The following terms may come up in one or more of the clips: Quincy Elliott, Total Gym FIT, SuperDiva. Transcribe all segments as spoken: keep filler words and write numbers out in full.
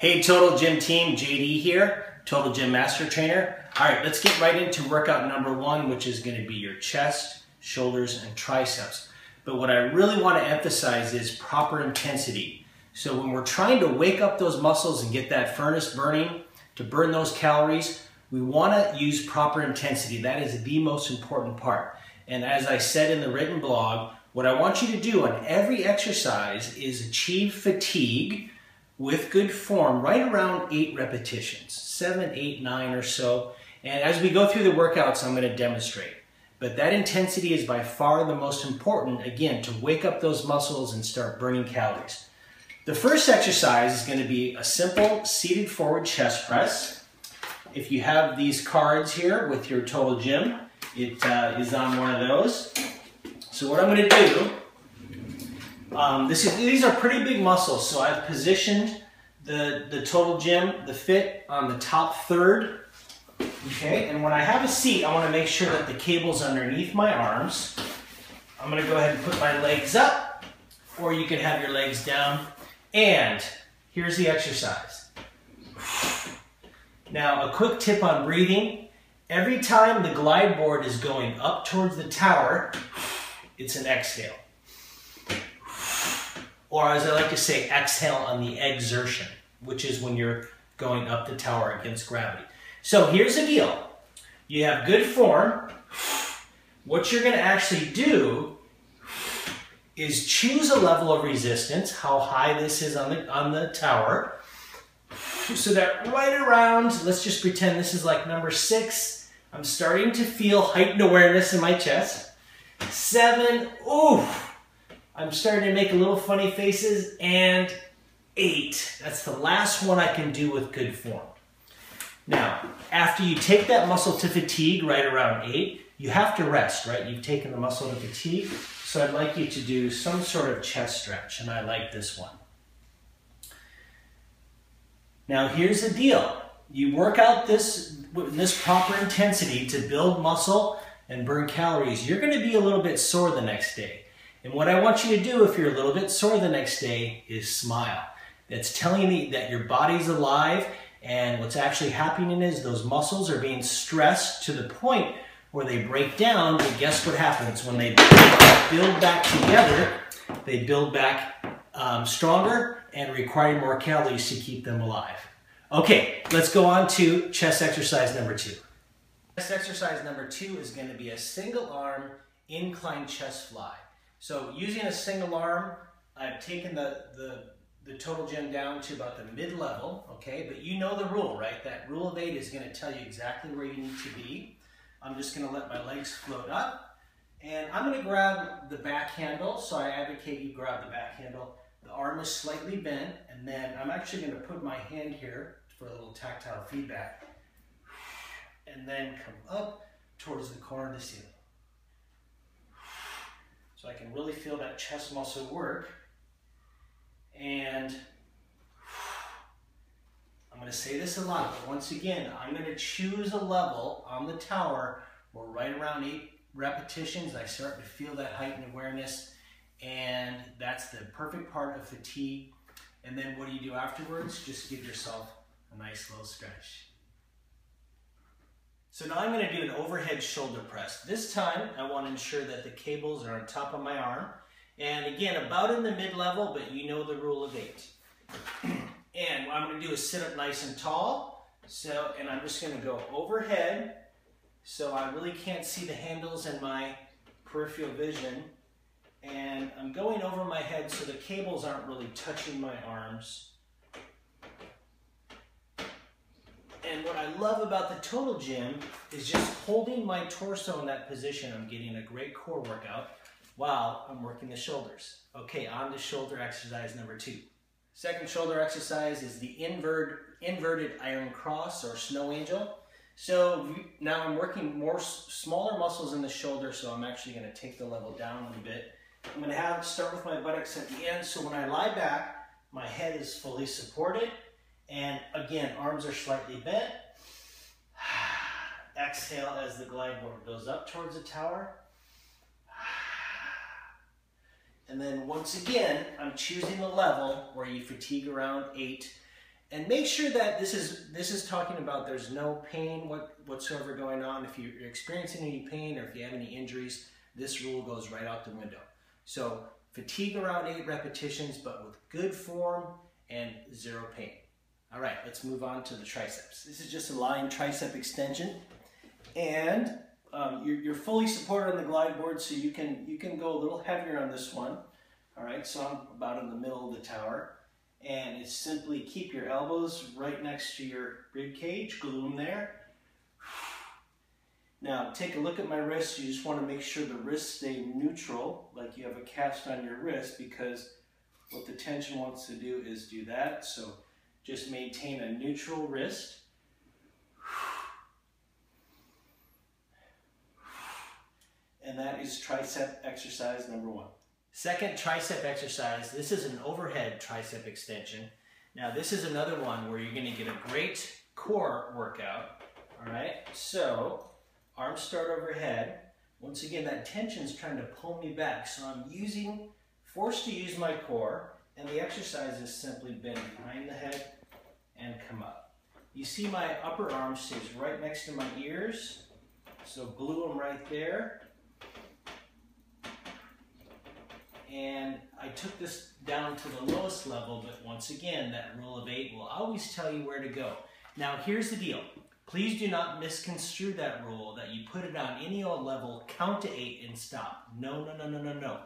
Hey Total Gym team, J D here, Total Gym Master Trainer. All right, let's get right into workout number one, which is gonna be your chest, shoulders, and triceps. But what I really wanna emphasize is proper intensity. So when we're trying to wake up those muscles and get that furnace burning, to burn those calories, we wanna use proper intensity. That is the most important part. And as I said in the written blog, what I want you to do on every exercise is achieve fatigue with good form right around eight repetitions, seven, eight, nine or so. And as we go through the workouts, I'm gonna demonstrate. But that intensity is by far the most important, again, to wake up those muscles and start burning calories. The first exercise is gonna be a simple seated forward chest press. If you have these cards here with your Total Gym, it uh, is on one of those. So what I'm gonna do, Um, this is, these are pretty big muscles, so I've positioned the, the Total Gym, the Fit, on the top third, okay? And when I have a seat, I want to make sure that the cable's underneath my arms. I'm going to go ahead and put my legs up, or you can have your legs down. And here's the exercise. Now, a quick tip on breathing. Every time the glide board is going up towards the tower, it's an exhale. Or as I like to say, exhale on the exertion, which is when you're going up the tower against gravity. So here's the deal. You have good form. What you're gonna actually do is choose a level of resistance, how high this is on the, on the tower, so that right around, let's just pretend this is like number six, I'm starting to feel heightened awareness in my chest. Seven, ooh. I'm starting to make little funny faces, and eight. That's the last one I can do with good form. Now, after you take that muscle to fatigue right around eight, you have to rest, right? You've taken the muscle to fatigue, so I'd like you to do some sort of chest stretch, and I like this one. Now, here's the deal. You work out this, this proper intensity to build muscle and burn calories. You're gonna be a little bit sore the next day. And what I want you to do if you're a little bit sore the next day is smile. That's telling me that your body's alive, and what's actually happening is those muscles are being stressed to the point where they break down, but guess what happens? When they build back together, they build back um, stronger and require more calories to keep them alive. Okay, let's go on to chest exercise number two. Chest exercise number two is going to be a single arm incline chest fly. So using a single arm, I've taken the, the, the Total Gym down to about the mid-level, okay? But you know the rule, right? That rule of eight is gonna tell you exactly where you need to be. I'm just gonna let my legs float up, and I'm gonna grab the back handle, so I advocate you grab the back handle. The arm is slightly bent, and then I'm actually gonna put my hand here for a little tactile feedback, and then come up towards the corner of the ceiling. So I can really feel that chest muscle work. And I'm gonna say this a lot, but once again, I'm gonna choose a level on the tower where right around eight repetitions, I start to feel that heightened awareness, and that's the perfect part of fatigue. And then what do you do afterwards? Just give yourself a nice little stretch. So now I'm going to do an overhead shoulder press. This time I want to ensure that the cables are on top of my arm. And again, about in the mid-level, but you know the rule of eight. And what I'm going to do is sit up nice and tall. So, and I'm just going to go overhead. So I really can't see the handles in my peripheral vision. And I'm going over my head so the cables aren't really touching my arms. And what I love about the Total Gym is just holding my torso in that position. I'm getting a great core workout while I'm working the shoulders. Okay, on to shoulder exercise number two. Second shoulder exercise is the invert, inverted iron cross or snow angel. So now I'm working more smaller muscles in the shoulder, so I'm actually going to take the level down a little bit. I'm going to have start with my buttocks at the end, so when I lie back, my head is fully supported. And again, arms are slightly bent. Exhale as the glide board goes up towards the tower. And then once again, I'm choosing the level where you fatigue around eight. And make sure that this is this is talking about there's no pain what, whatsoever going on. If you're experiencing any pain or if you have any injuries, this rule goes right out the window. So fatigue around eight repetitions, but with good form and zero pain. All right, let's move on to the triceps. This is just a lying tricep extension, and um, you're, you're fully supported on the glide board, so you can you can go a little heavier on this one. All right, so I'm about in the middle of the tower. And it's simply keep your elbows right next to your rib cage, glue them there. Now take a look at my wrist. You just want to make sure the wrists stay neutral, like you have a cast on your wrist, because what the tension wants to do is do that. So just maintain a neutral wrist. And that is tricep exercise number one. Second tricep exercise, this is an overhead tricep extension. Now this is another one where you're going to get a great core workout. All right, so arms start overhead. Once again, that tension is trying to pull me back, so I'm using, forced to use my core, and the exercise is simply bend behind the head and come up. You see my upper arm stays right next to my ears, so glue them right there. And I took this down to the lowest level, but once again, that rule of eight will always tell you where to go. Now, here's the deal. Please do not misconstrue that rule that you put it on any old level, count to eight, and stop. No, no, no, no, no, no.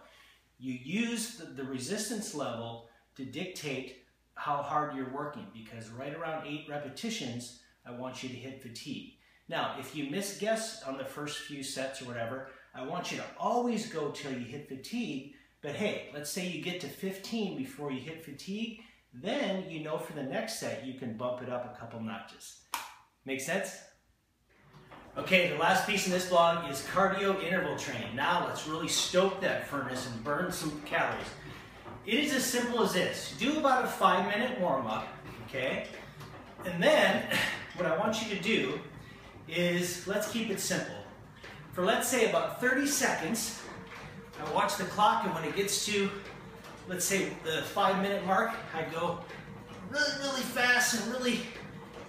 You use the, the resistance level to dictate how hard you're working, because right around eight repetitions, I want you to hit fatigue. Now, if you misguess on the first few sets or whatever, I want you to always go till you hit fatigue. But hey, let's say you get to fifteen before you hit fatigue, then you know for the next set you can bump it up a couple notches. Make sense? Okay, the last piece in this vlog is cardio interval training. Now let's really stoke that furnace and burn some calories. It is as simple as this. Do about a five minute warm up, okay? And then what I want you to do is, let's keep it simple. For let's say about thirty seconds, I watch the clock, and when it gets to, let's say, the five minute mark, I go really, really fast and really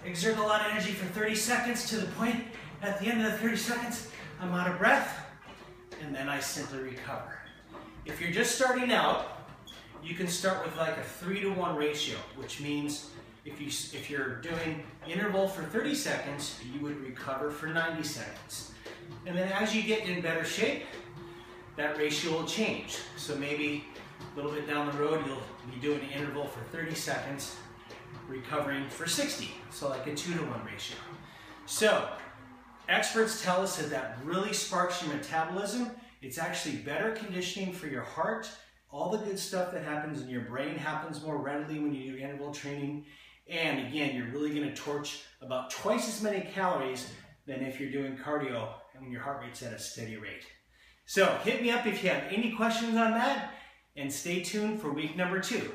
exert a lot of energy for thirty seconds, to the point at the end of the thirty seconds, I'm out of breath, and then I simply recover. If you're just starting out, you can start with like a three to one ratio, which means if, you, if you're doing interval for thirty seconds, you would recover for ninety seconds. And then as you get in better shape, that ratio will change. So maybe a little bit down the road, you'll be doing an interval for thirty seconds, recovering for sixty. So like a two to one ratio. So experts tell us that that really sparks your metabolism. It's actually better conditioning for your heart. All the good stuff that happens in your brain happens more readily when you do interval training. And again, you're really gonna torch about twice as many calories than if you're doing cardio and when your heart rate's at a steady rate. So hit me up if you have any questions on that, and stay tuned for week number two.